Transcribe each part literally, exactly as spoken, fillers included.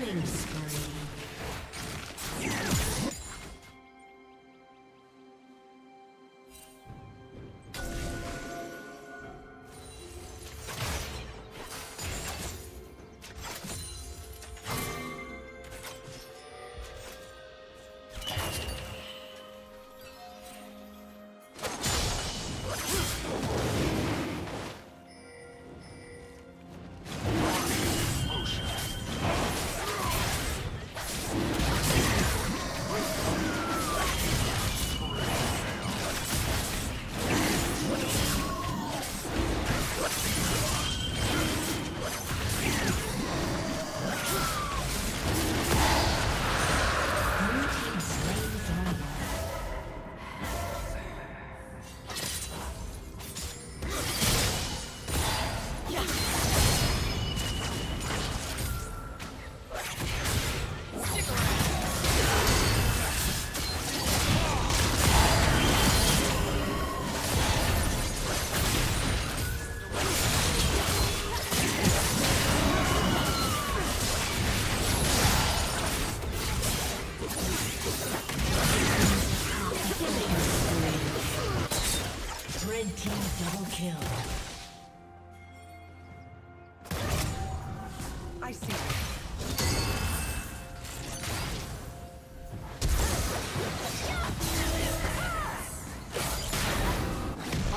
Killing spree.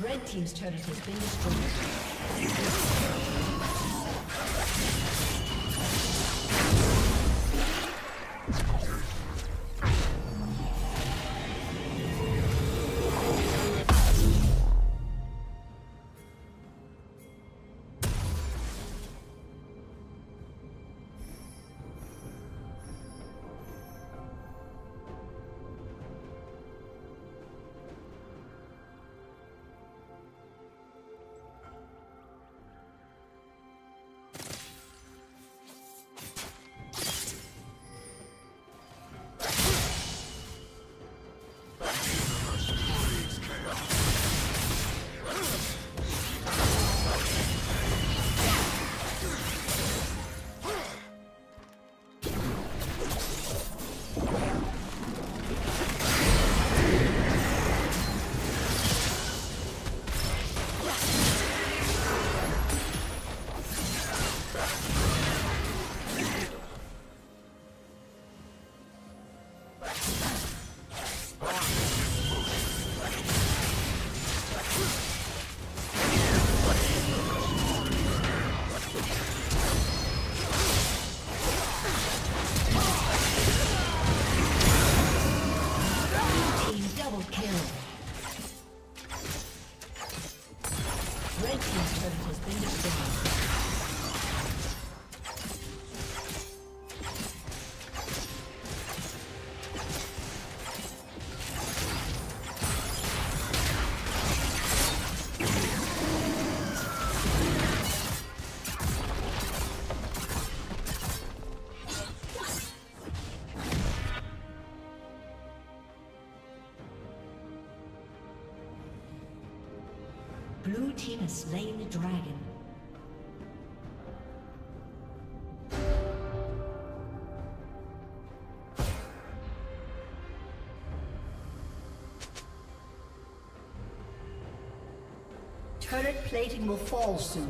Red team's turret has been destroyed. blue team has slain the dragon. Turret plating will fall soon.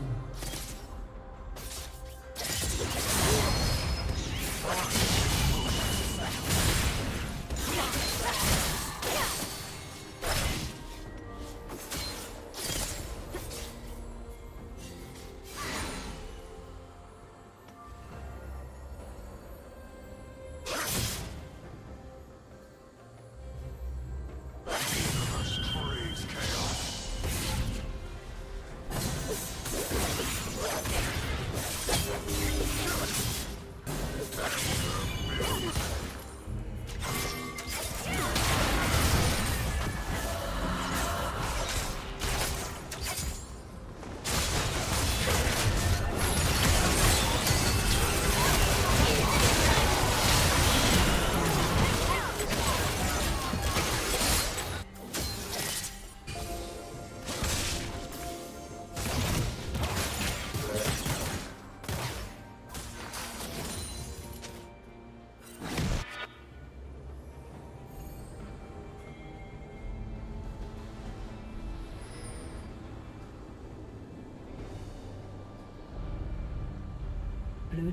Blue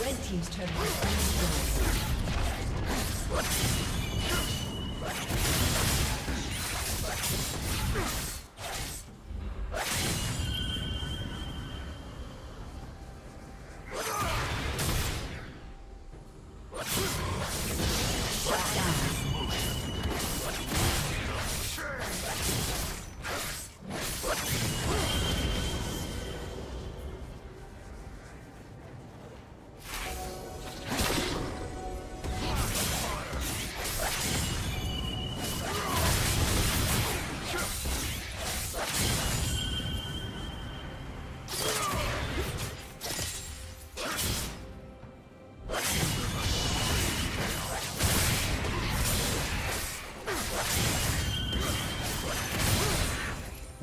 Red team's turret has been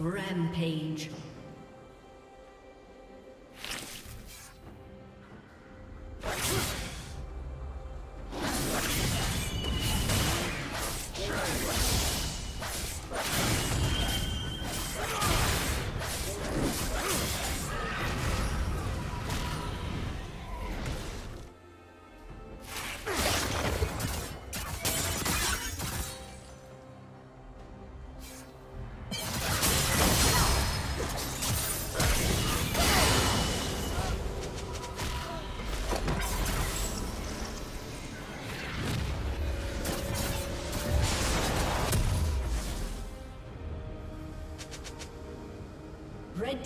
Rampage. Red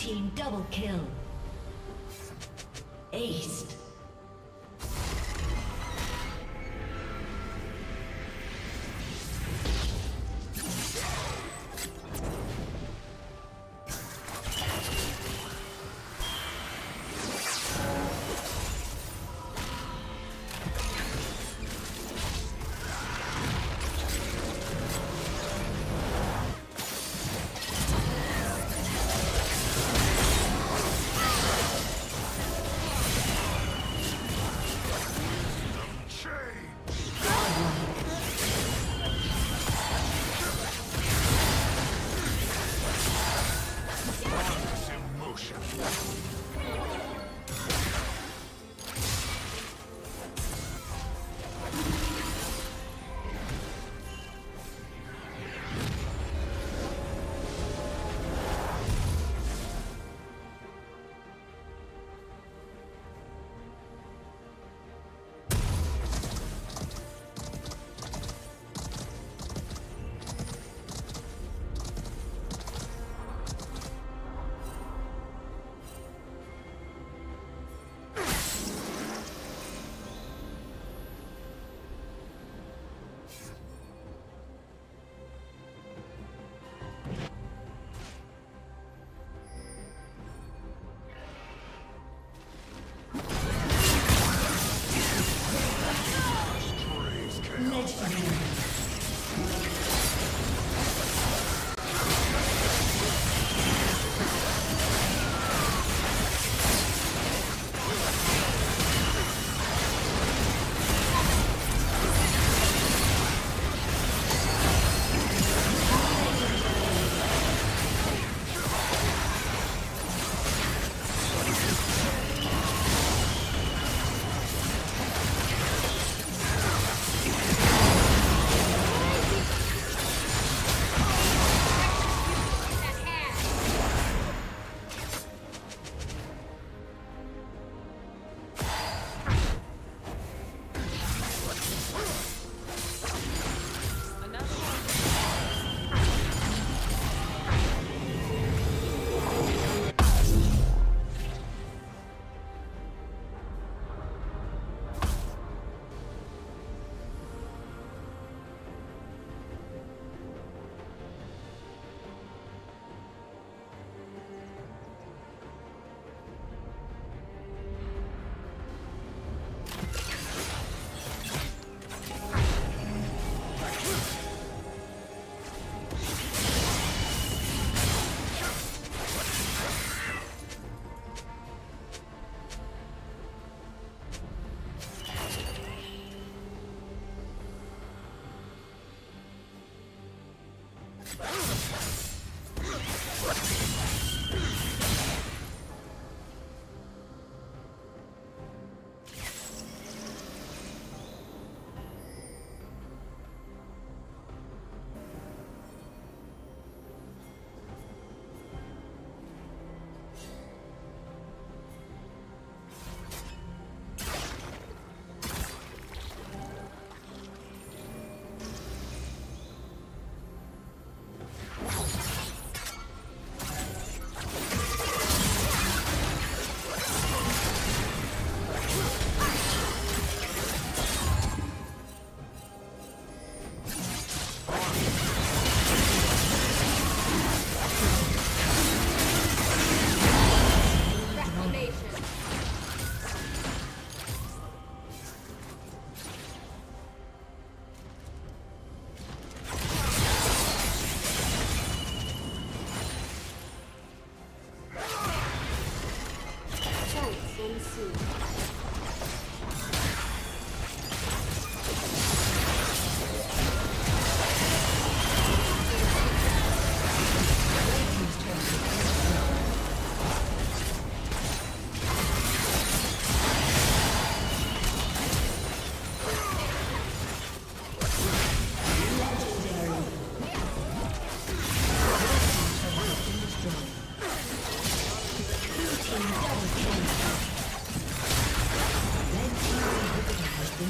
team double kill. Ace.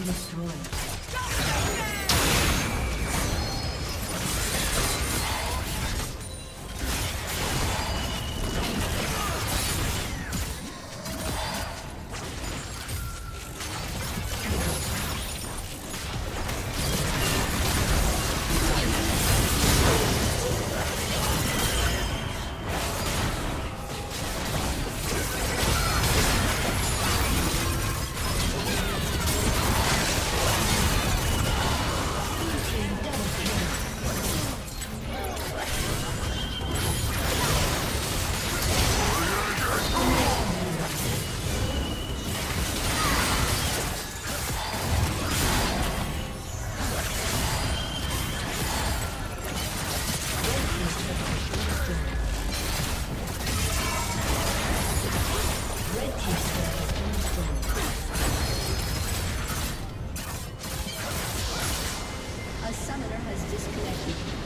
Destroyed. disconnected.